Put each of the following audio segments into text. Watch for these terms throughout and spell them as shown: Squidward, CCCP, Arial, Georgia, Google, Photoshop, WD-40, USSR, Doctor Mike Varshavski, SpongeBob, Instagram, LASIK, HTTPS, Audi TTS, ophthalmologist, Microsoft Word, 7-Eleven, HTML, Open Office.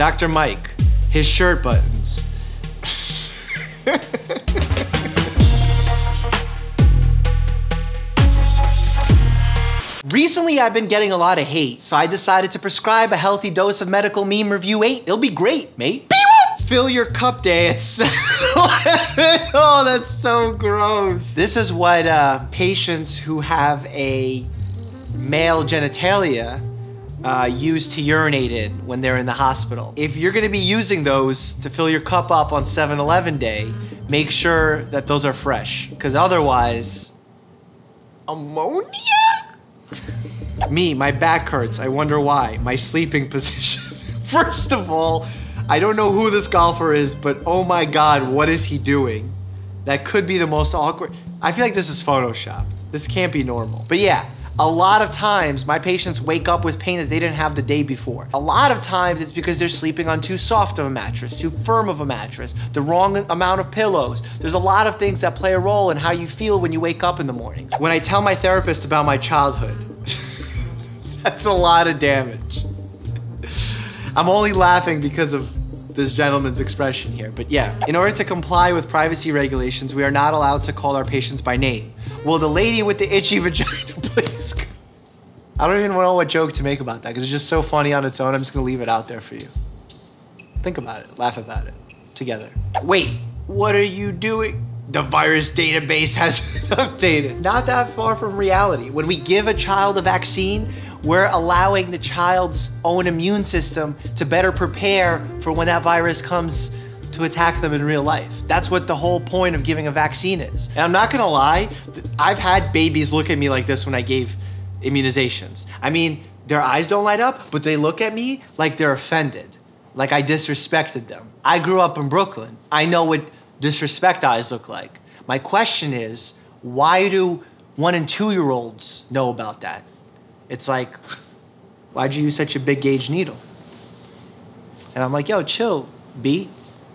Dr. Mike, his shirt buttons. Recently, I've been getting a lot of hate, so I decided to prescribe a healthy dose of medical meme review 8. It'll be great, mate. Fill your cup day at 7-Eleven. Oh, that's so gross. This is what patients who have a male genitalia use to urinate in when they're in the hospital. If you're gonna be using those to fill your cup up on 7-Eleven day, make sure that those are fresh, because otherwise, ammonia? Me, my back hurts. I wonder why. My sleeping position. First of all, I don't know who this golfer is, but oh my God, what is he doing? That could be the most awkward. I feel like this is Photoshop. This can't be normal. But yeah, a lot of times my patients wake up with pain that they didn't have the day before. A lot of times it's because they're sleeping on too soft of a mattress, too firm of a mattress, the wrong amount of pillows. There's a lot of things that play a role in how you feel when you wake up in the morning. When I tell my therapist about my childhood, that's a lot of damage. I'm only laughing because of this gentleman's expression here, but yeah. In order to comply with privacy regulations, we are not allowed to call our patients by name. Will the lady with the itchy vagina please go? I don't even know what joke to make about that because it's just so funny on its own. I'm just gonna leave it out there for you. Think about it, laugh about it, together. Wait, what are you doing? The virus database hasn't updated. Not that far from reality. When we give a child a vaccine, we're allowing the child's own immune system to better prepare for when that virus comes to attack them in real life. That's what the whole point of giving a vaccine is. And I'm not gonna lie, I've had babies look at me like this when I gave immunizations. I mean, their eyes don't light up, but they look at me like they're offended, like I disrespected them. I grew up in Brooklyn. I know what disrespect eyes look like. My question is, why do 1- and 2-year-olds know about that? It's like, why'd you use such a big gauge needle? And I'm like, yo, chill, B.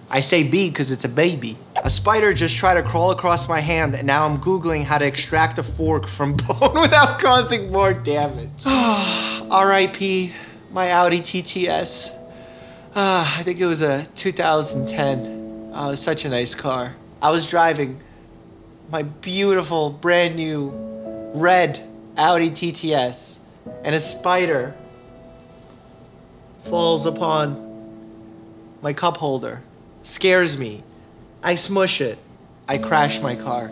I say B because it's a baby. A spider just tried to crawl across my hand and now I'm Googling how to extract a fork from bone without causing more damage. R.I.P. my Audi TTS. I think it was a 2010. Oh, it was such a nice car. I was driving my beautiful, brand new, red Audi TTS. And a spider falls upon my cup holder, scares me. I smush it. I crash my car.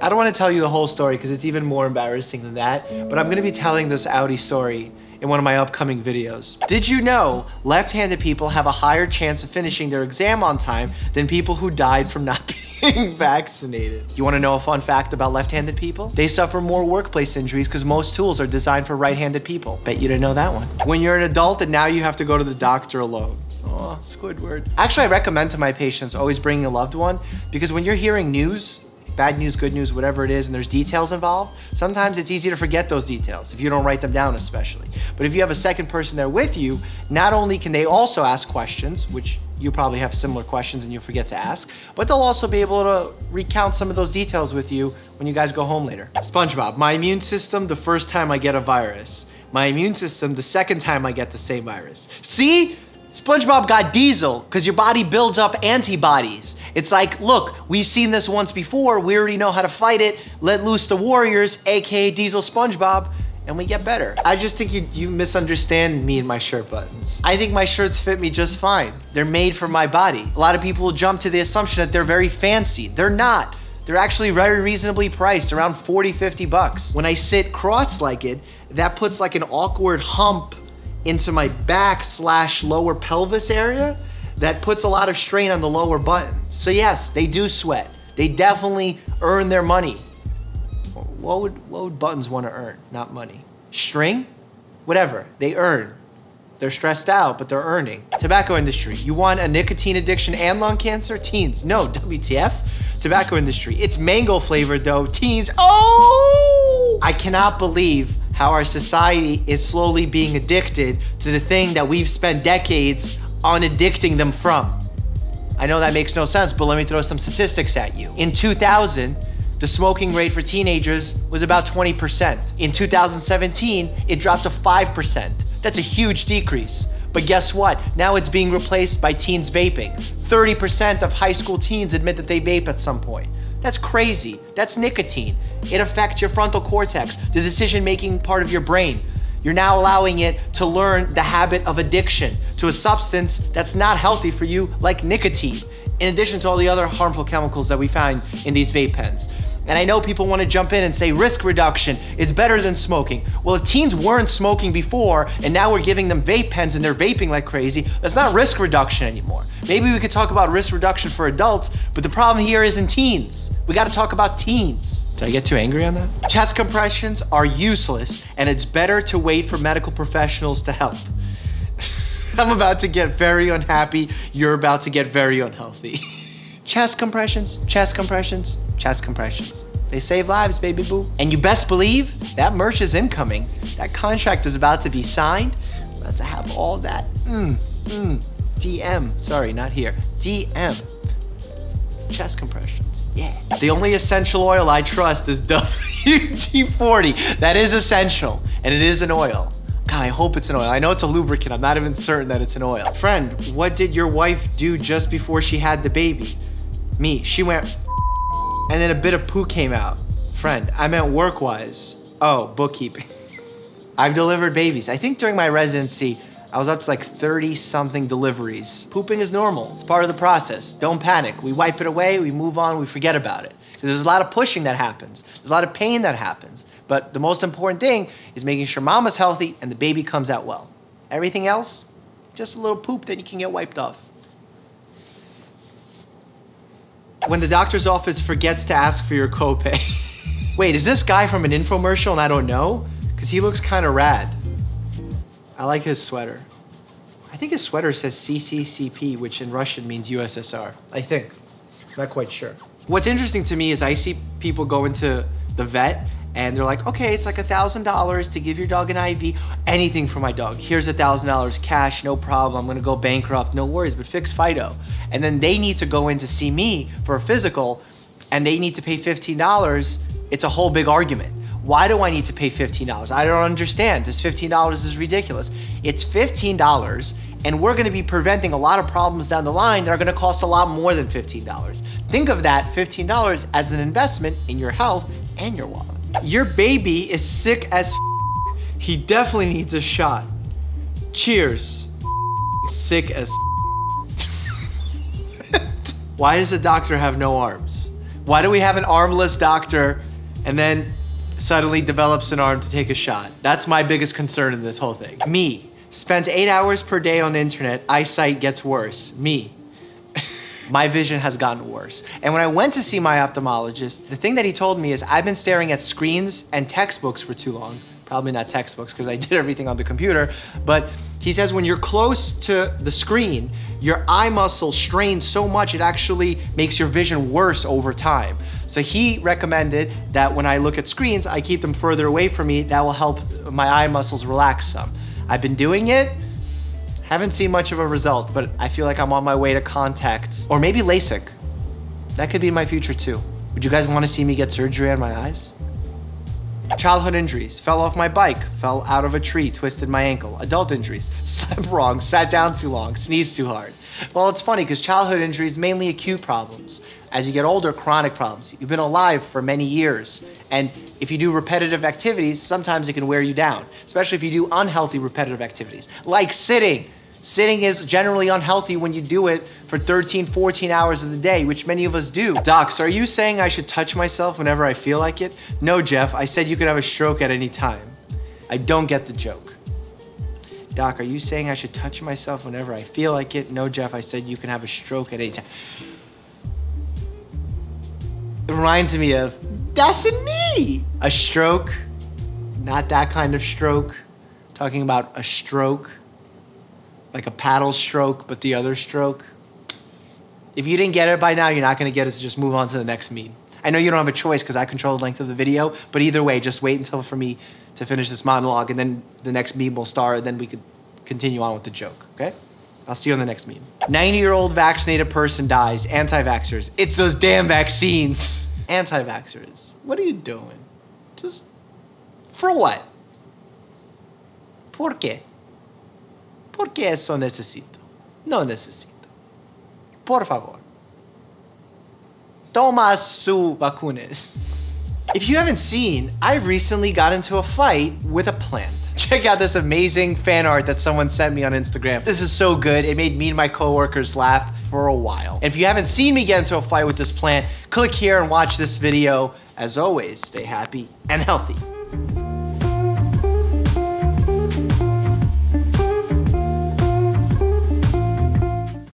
I don't want to tell you the whole story because it's even more embarrassing than that, but I'm going to be telling this Audi story in one of my upcoming videos. Did you know left-handed people have a higher chance of finishing their exam on time than people who died from not being vaccinated? You wanna know a fun fact about left-handed people? They suffer more workplace injuries because most tools are designed for right-handed people. Bet you didn't know that one. When you're an adult and now you have to go to the doctor alone. Aw, Squidward. Actually, I recommend to my patients always bringing a loved one because when you're hearing news, bad news, good news, whatever it is, and there's details involved, sometimes it's easy to forget those details if you don't write them down especially. But if you have a second person there with you, not only can they also ask questions, which you probably have similar questions and you forget to ask, but they'll also be able to recount some of those details with you when you guys go home later. SpongeBob, my immune system, the first time I get a virus. My immune system, the second time I get the same virus. See? SpongeBob got diesel because your body builds up antibodies. It's like, look, we've seen this once before. We already know how to fight it. Let loose the warriors, AKA Diesel SpongeBob, and we get better. I just think you misunderstand me and my shirt buttons. I think my shirts fit me just fine. They're made for my body. A lot of people jump to the assumption that they're very fancy. They're not. They're actually very reasonably priced, around 40, 50 bucks. When I sit cross-legged, that puts like an awkward hump into my back / lower pelvis area that puts a lot of strain on the lower buttons. So yes, they do sweat. They definitely earn their money. What would buttons want to earn? Not money. String? Whatever. They earn. They're stressed out, but they're earning. Tobacco industry. You want a nicotine addiction and lung cancer? Teens. No, WTF. Tobacco industry. It's mango flavored though. Teens. Oh! I cannot believe how our society is slowly being addicted to the thing that we've spent decades on addicting them from. I know that makes no sense, but let me throw some statistics at you. In 2000, the smoking rate for teenagers was about 20%. In 2017, it dropped to 5%. That's a huge decrease. But guess what? Now it's being replaced by teens vaping. 30% of high school teens admit that they vape at some point. That's crazy. That's nicotine. It affects your frontal cortex, the decision-making part of your brain. You're now allowing it to learn the habit of addiction to a substance that's not healthy for you, like nicotine, in addition to all the other harmful chemicals that we find in these vape pens. And I know people want to jump in and say risk reduction is better than smoking. Well, if teens weren't smoking before and now we're giving them vape pens and they're vaping like crazy, that's not risk reduction anymore. Maybe we could talk about risk reduction for adults, but the problem here isn't teens. We got to talk about teens. Did I get too angry on that? Chest compressions are useless, and it's better to wait for medical professionals to help. I'm about to get very unhappy. You're about to get very unhealthy. Chest compressions, chest compressions, chest compressions. They save lives, baby boo. And you best believe that merch is incoming. That contract is about to be signed. I'm about to have all that. DM. Sorry, not here. DM. Chest compressions. Yeah. The only essential oil I trust is WD-40. That is essential, and it is an oil. God, I hope it's an oil. I know it's a lubricant. I'm not even certain that it's an oil. Friend, what did your wife do just before she had the baby? Me. She went and then a bit of poo came out. Friend, I meant work-wise. Oh, bookkeeping. I've delivered babies. I think during my residency, I was up to like 30-something deliveries. Pooping is normal, it's part of the process. Don't panic, we wipe it away, we move on, we forget about it. There's a lot of pushing that happens. There's a lot of pain that happens. But the most important thing is making sure mama's healthy and the baby comes out well. Everything else, just a little poop that you can get wiped off. When the doctor's office forgets to ask for your copay. Wait, is this guy from an infomercial and I don't know? Because he looks kind of rad. I like his sweater. I think his sweater says CCCP, which in Russian means USSR, I think. I'm not quite sure. What's interesting to me is I see people go into the vet and they're like, okay, it's like $1,000 to give your dog an IV, anything for my dog. Here's $1,000 cash, no problem. I'm gonna go bankrupt, no worries, but fix Fido. And then they need to go in to see me for a physical and they need to pay $15. It's a whole big argument. Why do I need to pay $15? I don't understand. This $15 is ridiculous. It's $15, and we're gonna be preventing a lot of problems down the line that are gonna cost a lot more than $15. Think of that $15 as an investment in your health and your wallet. Your baby is sick as f***. He definitely needs a shot. Cheers. Sick as f***. Why does the doctor have no arms? Why do we have an armless doctor and then suddenly develops an arm to take a shot? That's my biggest concern in this whole thing. Me, spends 8 hours per day on the internet, eyesight gets worse. Me, my vision has gotten worse. And when I went to see my ophthalmologist, the thing that he told me is I've been staring at screens and textbooks for too long. Probably not textbooks because I did everything on the computer, but he says when you're close to the screen, your eye muscle strains so much it actually makes your vision worse over time. So he recommended that when I look at screens, I keep them further away from me. That will help my eye muscles relax some. I've been doing it, haven't seen much of a result, but I feel like I'm on my way to contacts or maybe LASIK. That could be my future too. Would you guys want to see me get surgery on my eyes? Childhood injuries, fell off my bike, fell out of a tree, twisted my ankle. Adult injuries, slept wrong, sat down too long, sneezed too hard. Well, it's funny because childhood injuries, mainly acute problems. As you get older, chronic problems. You've been alive for many years. And if you do repetitive activities, sometimes it can wear you down, especially if you do unhealthy repetitive activities, like sitting. Sitting is generally unhealthy when you do it for 13, 14 hours of the day, which many of us do. Docs, are you saying I should touch myself whenever I feel like it? No, Jeff, I said you could have a stroke at any time. I don't get the joke. Doc, are you saying I should touch myself whenever I feel like it? No, Jeff, I said you can have a stroke at any time. It reminds me of, that's me! A stroke, not that kind of stroke. Talking about a stroke. Like a paddle stroke, but the other stroke. If you didn't get it by now, you're not gonna get it, so just move on to the next meme. I know you don't have a choice because I control the length of the video, but either way, just wait until for me to finish this monologue and then the next meme will start and then we could continue on with the joke, okay? I'll see you on the next meme. 90-year-old vaccinated person dies, anti-vaxxers. It's those damn vaccines. Anti-vaxxers, what are you doing? Just, for what? Por qué? porque eso necesito. No necesito. Por favor. Toma sus vacunas. If you haven't seen, I recently got into a fight with a plant. Check out this amazing fan art that someone sent me on Instagram. This is so good. It made me and my coworkers laugh for a while. And if you haven't seen me get into a fight with this plant, click here and watch this video. As always, stay happy and healthy.